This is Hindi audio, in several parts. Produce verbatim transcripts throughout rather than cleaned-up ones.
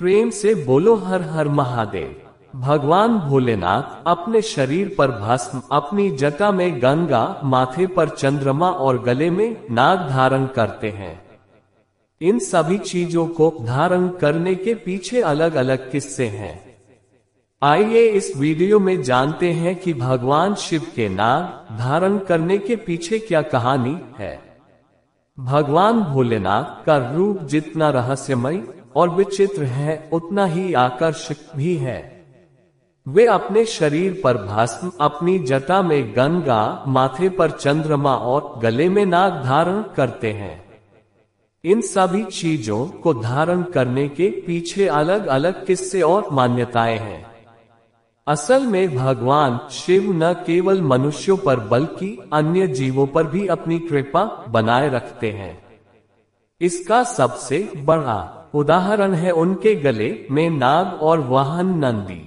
प्रेम से बोलो हर हर महादेव। भगवान भोलेनाथ अपने शरीर पर भस्म, अपनी जटा में गंगा, माथे पर चंद्रमा और गले में नाग धारण करते हैं। इन सभी चीजों को धारण करने के पीछे अलग अलग किस्से हैं। आइए इस वीडियो में जानते हैं कि भगवान शिव के नाग धारण करने के पीछे क्या कहानी है। भगवान भोलेनाथ का रूप जितना रहस्यमय और विचित्र है, उतना ही आकर्षक भी है। वे अपने शरीर पर भस्म, अपनी जटा में गंगा, माथे पर चंद्रमा और गले में नाग धारण करते हैं। इन सभी चीजों को धारण करने के पीछे अलग अलग किस्से और मान्यताएं हैं। असल में भगवान शिव न केवल मनुष्यों पर बल्कि अन्य जीवों पर भी अपनी कृपा बनाए रखते हैं। इसका सबसे बड़ा उदाहरण है उनके गले में नाग और वाहन नंदी।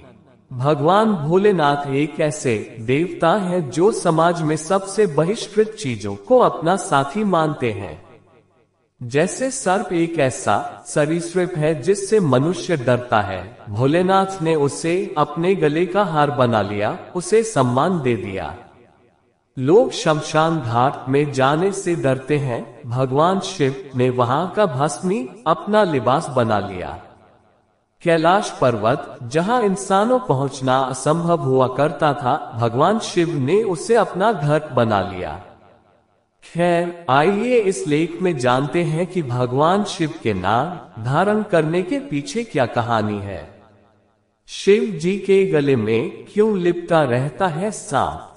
भगवान भोलेनाथ एक ऐसे देवता हैं जो समाज में सबसे बहिष्कृत चीजों को अपना साथी मानते हैं। जैसे सर्प एक ऐसा सरीसृप है जिससे मनुष्य डरता है, भोलेनाथ ने उसे अपने गले का हार बना लिया, उसे सम्मान दे दिया। लोग शमशान घाट में जाने से डरते हैं, भगवान शिव ने वहां का भस्मी अपना लिबास बना लिया। कैलाश पर्वत, जहां इंसानों पहुंचना असंभव हुआ करता था, भगवान शिव ने उसे अपना घर बना लिया। खैर, आइए इस लेख में जानते हैं कि भगवान शिव के नाम धारण करने के पीछे क्या कहानी है। शिव जी के गले में क्यों लिपटा रहता है सांप?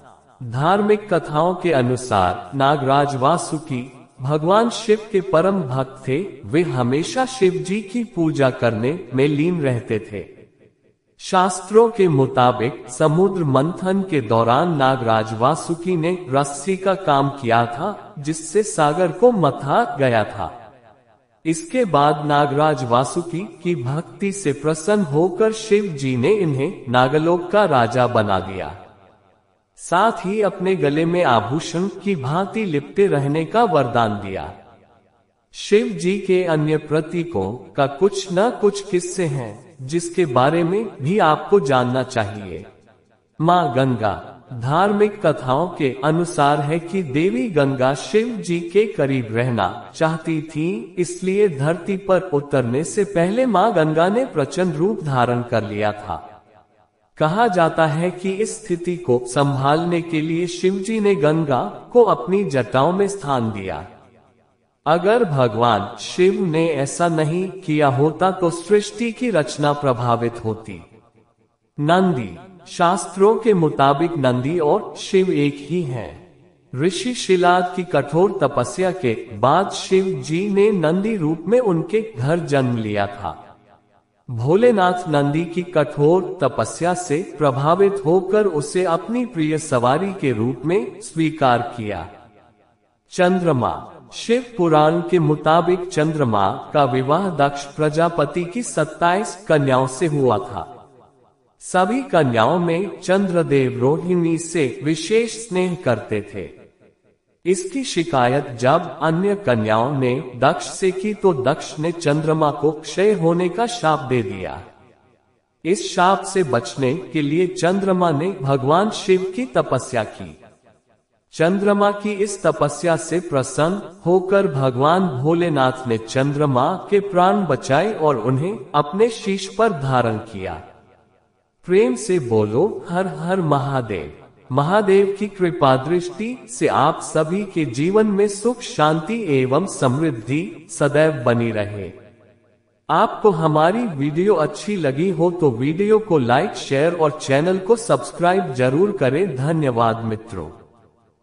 धार्मिक कथाओं के अनुसार नागराज वासुकी भगवान शिव के परम भक्त थे। वे हमेशा शिव जी की पूजा करने में लीन रहते थे। शास्त्रों के मुताबिक समुद्र मंथन के दौरान नागराज वासुकी ने रस्सी का काम किया था, जिससे सागर को मथा गया था। इसके बाद नागराज वासुकी की भक्ति से प्रसन्न होकर शिव जी ने इन्हें नागलोक का राजा बना दिया। साथ ही अपने गले में आभूषण की भांति लिपटे रहने का वरदान दिया। शिव जी के अन्य प्रतीकों का कुछ न कुछ किस्से हैं, जिसके बारे में भी आपको जानना चाहिए। माँ गंगा धार्मिक कथाओं के अनुसार है कि देवी गंगा शिव जी के करीब रहना चाहती थी, इसलिए धरती पर उतरने से पहले माँ गंगा ने प्रचंड रूप धारण कर लिया था। कहा जाता है कि इस स्थिति को संभालने के लिए शिव जी ने गंगा को अपनी जटाओं में स्थान दिया। अगर भगवान शिव ने ऐसा नहीं किया होता तो सृष्टि की रचना प्रभावित होती। नंदी शास्त्रों के मुताबिक नंदी और शिव एक ही हैं। ऋषि शिलाद की कठोर तपस्या के बाद शिव जी ने नंदी रूप में उनके घर जन्म लिया था। भोलेनाथ नंदी की कठोर तपस्या से प्रभावित होकर उसे अपनी प्रिय सवारी के रूप में स्वीकार किया। चंद्रमा शिव पुराण के मुताबिक चंद्रमा का विवाह दक्ष प्रजापति की सत्ताईस कन्याओं से हुआ था। सभी कन्याओं में चंद्रदेव रोहिणी से विशेष स्नेह करते थे। इसकी शिकायत जब अन्य कन्याओं ने दक्ष से की तो दक्ष ने चंद्रमा को क्षय होने का शाप दे दिया। इस शाप से बचने के लिए चंद्रमा ने भगवान शिव की तपस्या की। चंद्रमा की इस तपस्या से प्रसन्न होकर भगवान भोलेनाथ ने चंद्रमा के प्राण बचाए और उन्हें अपने शीश पर धारण किया। प्रेम से बोलो हर हर महादेव। महादेव की कृपा दृष्टि से आप सभी के जीवन में सुख, शांति एवं समृद्धि सदैव बनी रहे। आपको हमारी वीडियो अच्छी लगी हो तो वीडियो को लाइक, शेयर और चैनल को सब्सक्राइब जरूर करें। धन्यवाद मित्रों।